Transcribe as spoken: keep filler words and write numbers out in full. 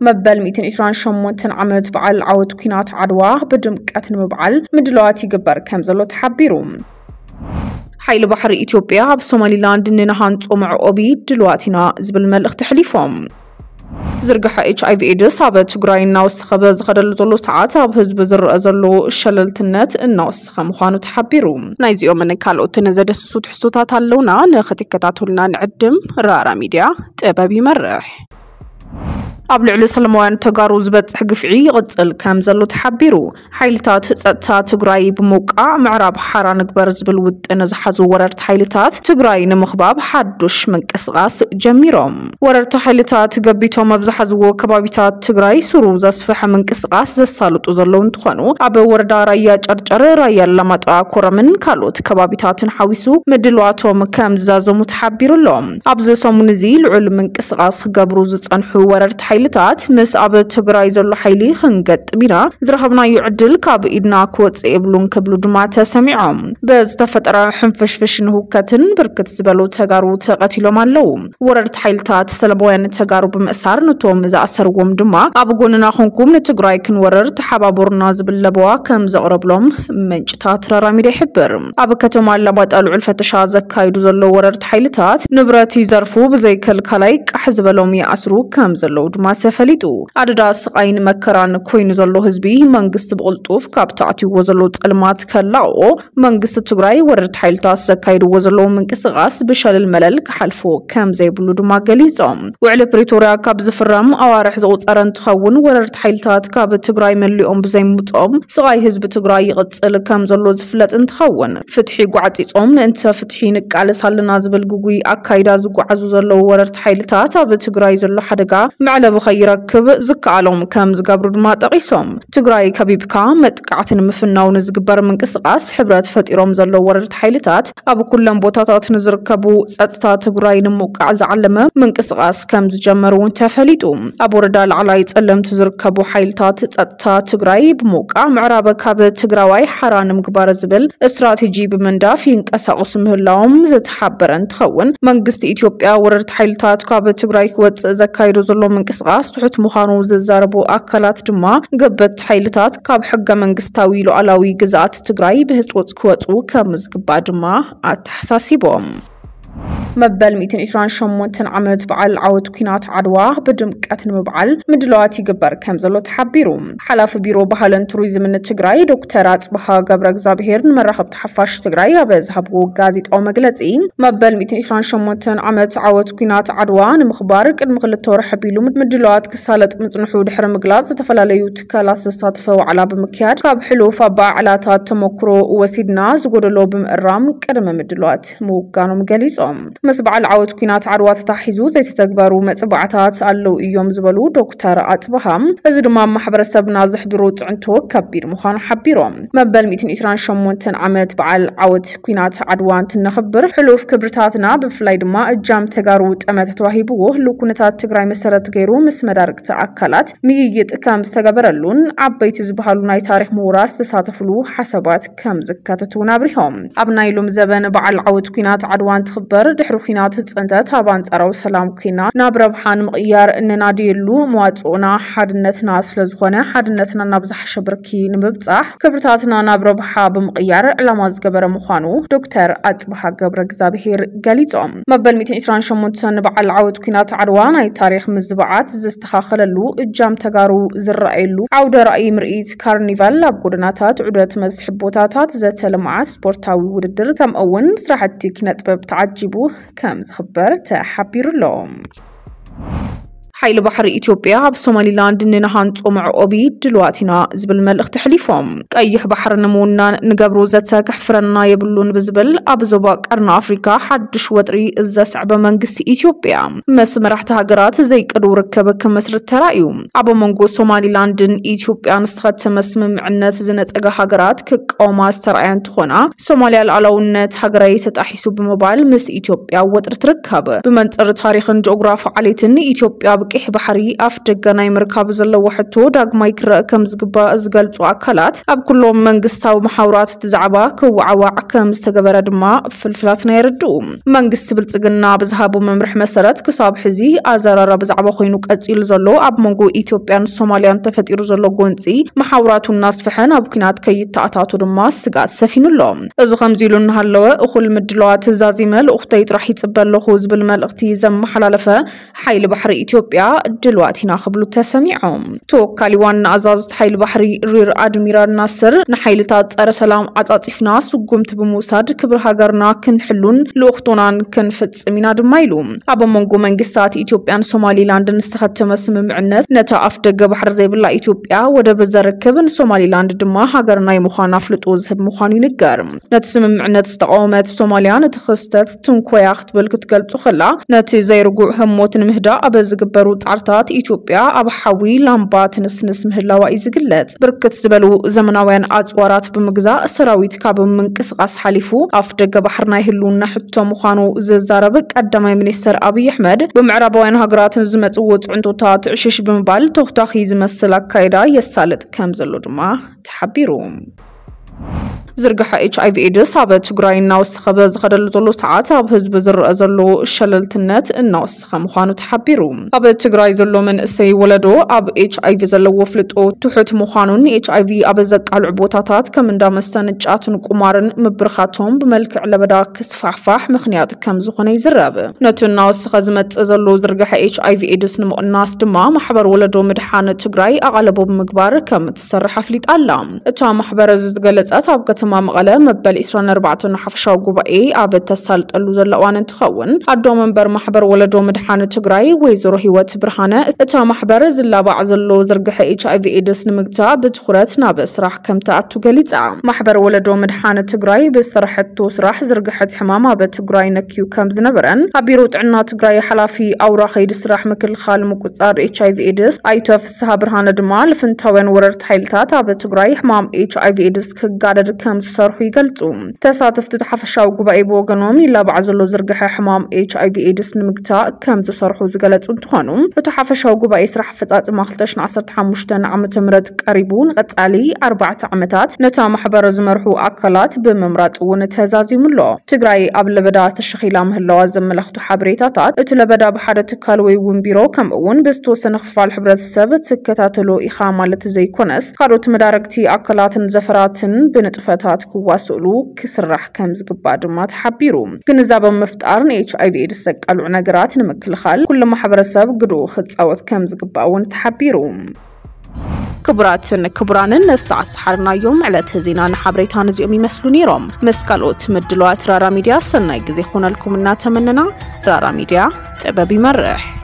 مبل ميتين إيران شمونتن عمد بعل عود كينات عدواه بدمكتن مبعل مدلواتي جبر كامزلو تحبيروم حيل بحر إثيوبيا بسومالي لاند ننهانت ومع أبي دلواتنا زبل ملخ تحليفهم زرقة إتش أي في إيدس عبد تجري الناس خبز غدل زلوا ساعات عبهز بزر زلوا شللت النت الناس خمخانو تحبيروم نايز يوم من كالو تنزل السود حسوتها تلونا نختك كتاتولنا نقدم رارا ميديا تبى بمرح قبل على سلمان تجاروز بتحق فعي قد الكامزلو تحبيرو حيلتات تات تجري بموقع معرب حران كبرز بالود نزحزو وررت حيلتات تجري نمخباب حدش من كسغاس جميرهم وررت حيلتات قبيتهم بزحزو كبابيتات تجري سروز أصفح من كسغاس السالط وزلون تخانو عب وردا ريا جرجر ريا لما تأكل من كالوت كبابيتات حويسو مدلواتهم كامزازو متحبيرو لهم أبزسهم نزيل علم من كسغاس قبروز تنحو وررت حيل لتات مس عبد تجري زل حيلي خنقت بنا زرهبنا يعدل كاب إدنا كوت إبلون كبلو دمعة سمعهم بس تفترة حنفش فشن هو كتن بركت زبلو تجارو تقتلو مالوم ورد حيلتات سلبوين تجارو بمسار نتوم إذا أسرقوم دمع أبغوننا خنكم نتجري كن ورد حبابورنا زبل لبوا كم زقربلهم من جتات رامي لحبر أبكتو مال لباد العلفة شاز كايدو زل ورد حيلتات نبرتي زرفو بزي كل كلايك حزب لهم يأسرو كم زلو دمع سفليتو عدداس قاين مكران كوين زلو هزبي منقست بغلطوف كابتعتي وزلو تقلمات كلاو منقست تقراي ورد حيلتاس كايد وزلو منقس غاس بشال الملل كحلفو كام زي بلودو ما قليزام وعلى بريتوريا كاب زفرام اوارح زغوط اران تخون ورد حيلتات كاب تقراي من اللي ام بزي متقام سغاي هزب تقراي غتسل كام زلو زفلت انتخون فتحي قعتي تقام انت فتحي نكال سالنا زبل قوي اكايدا زقو عزو زلو ورد حيلتات بتقراي زلو حدقا معلا خيركب زكالهم كم زقبرد ما تقيسهم تجراي كبيبكا متقعتن مفنا ونزقبر من قصقاس حبرات فتيرم زلو ورد حيلتات ابو كلن بوتاتات نزركبو صطتا تجراي نموقع زعلمه من قصقاس كم زجمرون تفليطو ابو ردال على يتقلم تزركبو حيلتات صطتا تجراي بموقع معرابه كاب تجراي حران مغبار زبل استراتيجي بمنداف ينقسقوس مهلاوم زتحبرن تخون منقست اثيوبيا ورد حيلتات كاب تجراي كوت زكايدو زلو من قصقاس سحوت مخانو ززاربو أكلات دما قبت حيلتات كاب حقا من قستاوي لعلاوي قزات تقراي بهتوت كواتو كامز قبا دما أتحساسي بوم مبل ميتين إيران شمونتن عمد بعل عود كينات عدواه بدمكتن مبعل مدلواتي قبر كمزلو تحبيروم حلاف بيرو بحالن توريزم من تجراي دكتورات بها قبرك زابهيرن مرحب تحفاش تجراي بزهبو غازيت أو مقلتين مبل ميتين إيران شمونتن عمد عود كينات عدوان مخبارك المغلطور حبيلو مدلوات كسالت متنحو دحر مقلاص تفلاليو تكالاس الصادفة وعلا بمكياد كاب حلوفة باعلاتات تمكرو وسيدنا زقودلو بمقرام كرم مدلوات موقانو مقليزهم مسبع العود كينات عروات تحيزو زي تتكبرو متبعتات اللو إيوم زبلو دكتور أتبهم أزد مام محبر سبنا زحدروت عنتو كبير مخان حبيرهم مبل ميتين إيران شمونتن عمد بعل عود كينات عروان تنخبر حلوف كبرتاتنا بفلايد ما الجام تجاروت أما تتوهيبوه لو كنتات تجري مسارات غيرو مسمدارك تأكلت ميجيت كم تجبرلون عبيت زبهالوناي تاريخ موراس تساتفلو حسابات كم زكاتتونا برهم أبنايلوم زبن بعل عود كينات عروان تخبر روحينات تزندت هابانت أراو سلام كينا نابر بحان مقيار إننا ديلو مواتقونا حدنتنا سلزغونا حدنتنا نبزح شبركي نببتح كبرتاتنا نابر بحا بمقيار لاماز قبر مخانو دكتور أتبها قبر قزابهير قليتهم مبال ميتين إيران شمونتن بعل عود كينات عرواناي تاريخ مزبعات زستخاخللو الجام تقارو زرقيلو عود رأي مرئيت كارنيفال لابقودناتات عدوات مزحبوتاتات زت لمعات سبورتاوي وردر كم أون سرحتي كنت ببتعجبو كم زخبر تحبير لهم حيل بحر إثيوبيا بسومالي لاند ننهان تقمع أبيد دلواتنا زبل مال اختحليفهم كأيح بحر نمونا نقابرو زاتا كحفرنا يبلون بزبل أبزوباك أرنا أفريكا حد شوطري إزا سعب منقس إثيوبيا مسم رحت هاقرات زي كدو ركبك مسر الترايو أبو منقو سومالي لاندن إثيوبيا نستخد تمسم معنا تزنت أغا هاقرات كك أو ماستر عين تخونا سومالي العلاونات هاقراي تتأحيسو بموبايل مس إثيوبيا وترتركب بمنتقر تاريخن جغرافي عليتن إثيوبيا بكيح بحري أفتقا ناي مركب زلو وحدتو داق مايكرا كمزقبا أزقلتو أكالات أب كلهم منقستاو محاورات تزعبا كوعوا كمستقبرة دما فلفلاتنا يردو منقست بلتقنا بزهابو ممرح مسارات كصاب حزي أزرارا بزعبا خينوك أتقل زلو أب منقو إثيوبيا سوماليان تفتير زلو قونتي محاوراتو الناس فحن أب كنات كي تأتاتو دما سقات سفين اللوم أزو خمزيلون هالو أخول مدلوات زازيمال أختيت راح يتقبل لخوز بالمال اختيزم محلالفة حيل بحر إثيوبيا دلوقتي ناخبلو تسميعهم توكالي وان أزازت حيل بحري رير أدميرال ناصر نحيل تاتسار سلام عطاطيف ناس وقمت بموساد كبر هاجرنا كنحلون لوختونان كنفت ميناد مايلوم أبا منقو منقسات إثيوبيا سومالي لاندن استخدتم اسم معنت نتا أفدق بحر زي بالله إثيوبيا ودا بزركبن سومالي لاند دما هاجرنا يمخانا فلتوز بمخاني نقارم نتسم معنت استقامات سوماليان تخستت تنكوياخت بالكتقلب تخلا نتي زي رجوع هموتن مهدا أبز قبروت عرطات إثيوبيا أب حوي لامبات نسنس مهلا وإزقلت بركت زبلو زمناوين أتوارات بمجزاء سراويت كاب من قصقص حلفو أفدق بحرنا يهلون حتى مخانو ززاربك قدما منسر أبي أحمد بمعربوين هاجرات نزمت قوت عندو تات عشش بمبال تختاخي زمسلك كايدا يسالت كمزلو دما تحبيروم زرقها إتش أي في إيدس عباد تجري الناس خبز خدل زلوا ساعات عباد هزب زر زلوا شللت النت الناس خمخانو تحبيروم عباد تجري زلوا من السي ولدو عب إتش أي في زلوا فلت أو تحت مخانون إتش أي في عباد زك على عبوتات كمن دام السنة جاتن قمارن مبرخاتهم بملك على بداك سفحفح مخنيات كم زخني زرابة نت الناس خزمت زلوا زرقها إتش أي في إيدس نم الناس دما محبر ولدو مدحانة تجري أغلبه بمقبار كم تسر حفلت ألام تام محبر زقلت أصابك تمام غلا مبل إسران أربعة نحفشاو قبائي عبد تسالت اللوزة لقوان تخون عدو منبر محبر ولدو مدحانة تجري ويزور هيوات برهانة اتا محبر زلا بعض اللوزة رقح إيش أي في إيدس نمقتا بتخورات نابس راح كم تأتو قلتا محبر ولدو مدحانة تجري بسرحتو سرح زرقحت حمامة بتجري نكيو كم زنبرن عبيروت عنا تجري حلافي أو راح يدس راح مكل خال مكتار إيش أي في إيدس أيتو فسها برهانة دمال فنتوين وررت حيلتات عبد تجري حمام إيش أي في إيدس كقادر كم صرحو يقلتوم تساتف تتحفشاو قبائي بوغنوم يلا بعزلو زرقح حمام إيش أي في إيدس نمقتا كم تصرحو زقلتو انتخانوم تتحفشاو قبائي سرح فتات ماخلتش نعصرت حموشتن عم تمرد قريبون غتالي أربعة عمتات نتا محبر زمرحو أكلات بممرات ونتهزازي ملو تقرأي قبل بدا تشخيلا مهلو زملختو حبريتاتات اتلا بدا بحرت كالوي ونبيرو كم اون بستو سنخفال حبرت السبت سكتاتلو إخامة لتزي كونس قاروت مداركتي أكلات زفراتن بنتفا تاتكو واسولو كسرح كمز قباد ما تحبيروم كنزابا مفتقرن إيش أي في إيدسك قالو نقرات نمكل خال كل ما حبر الساب قدو خطاوت كمز قباون تحبيروم كبراتن كبرانن الساعة سحرنا يوم على تزينان حبريتان زيومي مسلوني روم مسكالوت مدلوات رارا ميديا سنة يقزيخونا لكم الناتمننا رارا ميديا تبا بمرح.